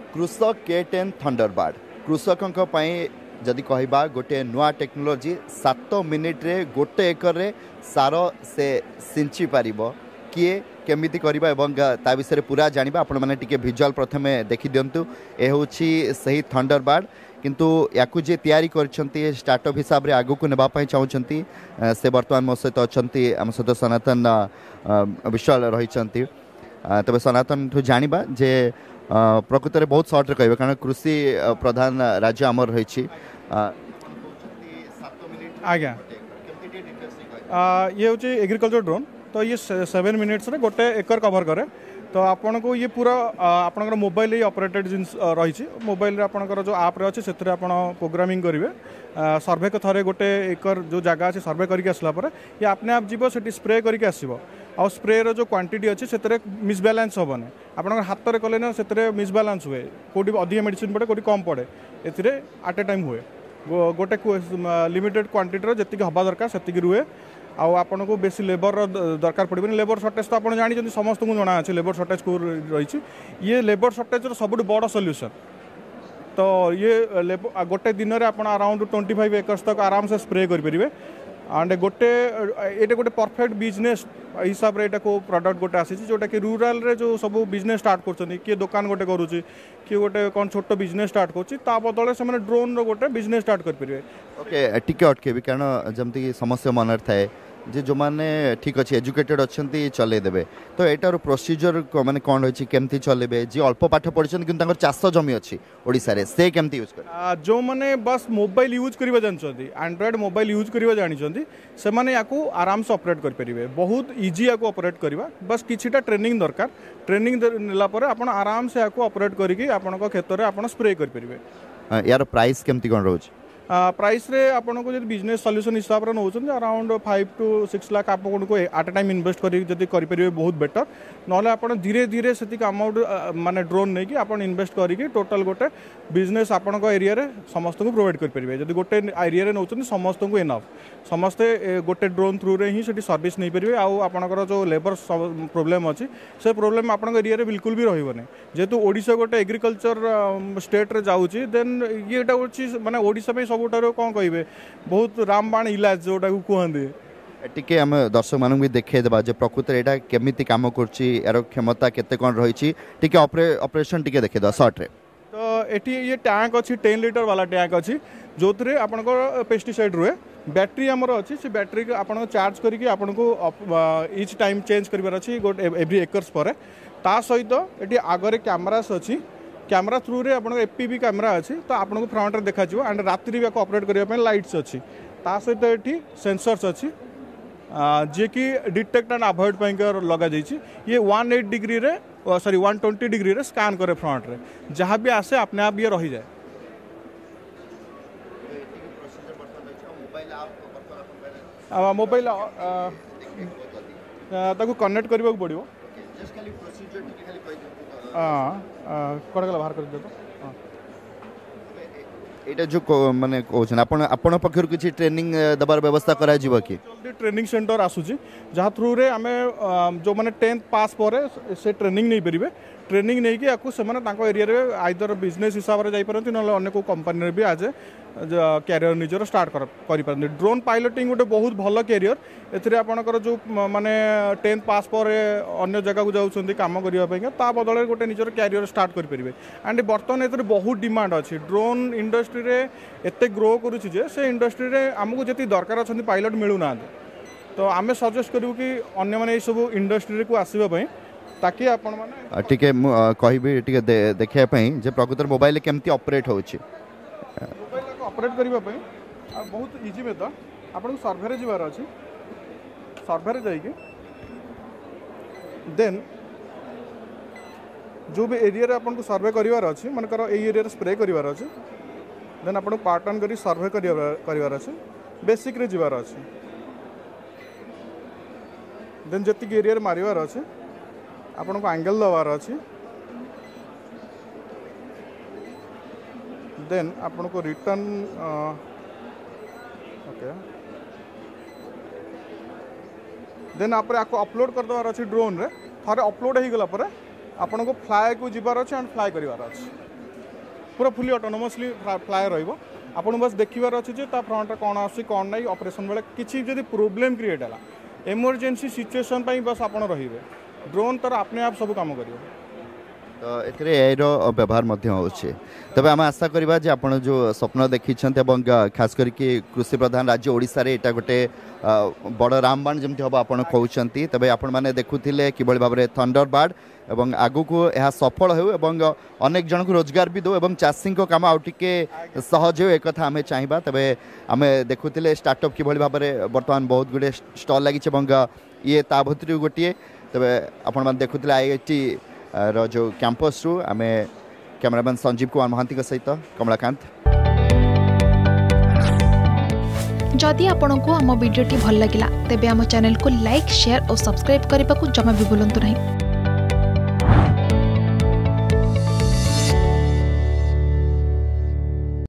कृषक K10 Thunderbird कृषकों जदि कह गोटे नुआ टेक्नोलोजी 7 मिनिट्रे गोटे एकर रे सार से सिंची पार किए केमिति करबा एवं ता विषय पूरा जानिबा। आपण माने टिके विजुअल प्रथम देखि दियंतु। ए होछि सही थंडरबर्ड किंतु याकु जे तैयारी करछंती स्टार्टअप हिसाब रे आगु को नेबा पय चाहउछंती से वर्तमान मो सहित अछंती हम सहित सनातन विशाल रहिछंती। तबे सनातन ठु जानिबा जे प्रकृत में बहुत सर्ट कह कारण कृषि प्रधान राज्य आमर रही आज्ञा ये हूँ एग्रीकल्चर ड्रोन। तो ये 7 मिनिट्स गोटे एकर कवर करे। तो आपन को ये पूरा आपनकर मोबाइल ही ऑपरेटेड जिन रही मोबाइल आपनकर जो आप अच्छे से प्रोग्रामिंग करेंगे सर्वे को थरे गोटे एकर जो जगह अच्छे सर्वे करके आसलापर ये अपने आप जीव से स्प्रे करके आसो आ स्प्रे रो जो क्वांटिटी अच्छे से मिसबालांस हेन आपनकर हाथ में कले ना से मिसबालांस हुए कोटी अधिक मेडिसिन पड़े कोटी कम पड़े ए आट ए टाइम हुए गोटे लिमिटेड क्वांटिटी जी हवा दरकार से रुहे आउ आपन को बेसी लेबर दरकार पड़ेनि। लेबर शॉर्टेज तो आप जानते समस्त को जना अच्छे लेबर शॉर्टेज को रही ये लेबर शॉर्टेज सबुठ बड़ सल्यूसन। तो ये गोटे दिन में आप अराउंड 25 एकर्स तक आराम से स्प्रे करेंगे एंड गोटे ये गोटे परफेक्ट बिजनेस हिसाब से प्रोडक्ट गोटे आसी जोटा कि रूराल रे जो सब बिजनेस स्टार्ट कर किए दुकान गोटे करुच्ची किए गोटे कौन छोट बिजनेस स्टार्ट करा बदले से ड्रोन रो गोटे बिजनेस स्टार्ट करेंगे। ओके टिके अटकेबी कारण जमी समस्या मन थाए जो माने ठीक अच्छे एजुकेटेड अच्छा चलईदे। तो यार प्रोसीजर मानते कौन रही केमती चलेबे जी अल्प पाठ पढ़ी कि चाष जमी अच्छी ओडिशा रे से केमती यूज कर जो माने बस मोबाइल यूज करवा जानते एंड्रॉइड मोबाइल यूज करवा जानते से माने याकू आराम से ऑपरेट करेंगे बहुत इजी याकू ऑपरेट करवा बस किछिटा ट्रेनिंग दरकार। ट्रेनिंग नेला पर आपण आराम से याकू ऑपरेट करिके आपनका क्षेत्र रे आपण स्प्रे करेंगे। यार प्राइस केमती कौन रोज प्राइस रे आपन को जब बिजनेस सॉल्यूशन हिसाब रे नौचन अराउंड 5 to 6 लाख आप एट ए टाइम इन्वेस्ट करेंगे बहुत बेटर ना धीरे धीरे से अमाउंट माने ड्रोन नहीं कि आप इन्वेस्ट करके टोटल गोटे बिजनेस आपन को एरिया रे समस्त को प्रोवाइड करेंगे। जब गोटे एरिया रे नौचन समस्त को इनफ समस्ते गोटे ड्रोन थ्रु रे ही सर्विस नहीं पारे आपनकर जो लेबर प्रोब्लेम अच्छी से प्रोब्लेम आपन एरिया रे बिल्कुल भी रही जेतु ओडिशा गोटे एग्रीकल्चर स्टेट रे जाउची देन ये माने ओडिशा में सब कौन कहे बहुत रामबाण इलाज जोटा कहते टिके आम दर्शक मानक भी देखा जो प्रकृत यहाँ केमिति काम कर क्षमता केते कौन रही ऑपरेशन टिके देखेद सर्ट रे। तो ये टैंक अच्छी 10 लिटर वाला टैंक अच्छी जो थे आपंकर पेस्टिसाइड रुहे बैटेरी आमर अच्छी से बैटेरी आपको चार्ज करके आपको इच टाइम चेंज करार अच्छी गोटे एव्री एकर्स पर सहित ये आगे कैमेरास अच्छी कैमरा थ्रु रे आपन एपीबी कैमरा अच्छी तो आपको फ्रंट रे देखा जीव एंड रात्रि भी ऑपरेट करने लाइट्स अच्छी सहित ये सेंसर्स अच्छी जे कि डिटेक्ट एंड अवॉइड पर लग जाइए ये 120 डिग्री रे स्कैन करे फ्रंट रे जहाँ भी आसे अपने आप ये रही जाए। मोबाइल कनेक्ट करने पड़ो बाहर कर जो माने आपन पक्षर किसी ट्रेनिंग दबार व्यवस्था करा जीव कि ट्रेनिंग सेंटर आसूची जहाँ थ्रु रे आमे जो माने 10th पास पर से ट्रेनिंग नहीं पारे ट्रेनिंग नहीं कि आपको से माने एरिया रे आइदर बिजनेस हिसाब से जापर ना अनेक कंपनी भी आज कैरियर निजर स्टार्ट कर ड्रोन पायलटिंग गोटे बहुत भल कैरियर एपणकर जो माने 10th पास पर अन्य जगह को जाऊँच कम करने बदल गोटे निजर कैरियर स्टार्ट करेंगे एंड बर्तमान ये बहुत डिमांड अच्छी ड्रोन इंडस्ट्री रे एते ग्रो करुचे से इंडस्ट्री रे आमको जी दरकार अच्छा पायलट मिलूना तो आमे सजेस्ट करूँ कि अन्य माने सब इंडस्ट्री को आसवाई ताकि टी देखा प्रकृत मोबाइल केमती ऑपरेट हो ऑपरेट करने बहुत इजी मेथड आपको सर्वे जीवार अच्छी सर्वे जाइए देन जो भी एरिया आपको सर्वे करार अच्छी मनकर एरिया स्प्रे करार अच्छी देन आपको पार्ट ऑन कर सर्वे करार अच्छी बेसिक्रे जीवार अच्छी देन जी एरिया मार्बार अच्छे आपन को एंगल दबार अच्छे देन आपन को रिटर्न ओके देन आप अपलोड करदेवार अच्छे ड्रोन रे थोड़े अपलोड हो गला पर आपन को फ्लाए को जीवार अच्छे एंड फ्लाए करार अच्छे पूरा फुली ऑटोनोमसली फ्लाए रहा आपन बस देखिबार अच्छे जे ता फ्रंट कौन आसी कौन नाई ऑपरेशन बेले किसी जदि प्रोब्लेम क्रिएट है इमरजेंसी सिचुएशन पर बस आप रहिबे ड्रोन तर अपने आप सब काम करियो एआई व्यवहार तबे आम आशा करवा जे आपण जो स्वप्न देखी खास करके कृषि प्रधान राज्य ओडिशा रे एटा गोटे बड़ रामबाण जमती हम आपण कहते तबे आपण माने देखुथिले किबळी भाव में थंडरबर्ड एवं आगु को यह सफल हो अनेक जन को रोजगार भी दो एवं चाषी को काम आउटिके सहज हो एक आम चाहिए तबे आम देखुथिले स्टार्टअप किभली भाव में बर्तमान बहुत गुड़े स्टल लगी ये ता भर गोटे तबे आपण माने देखुथिले आईआईटी जो कैंपस रु आम कैमरामैन संजीव कुमार महांती के सहित कमलाकांत जदि आपंक आम भिडी भल लगा तेब आम चैनल को लाइक शेयर और सब्सक्राइब करने को जमा भी भूलु नहीं।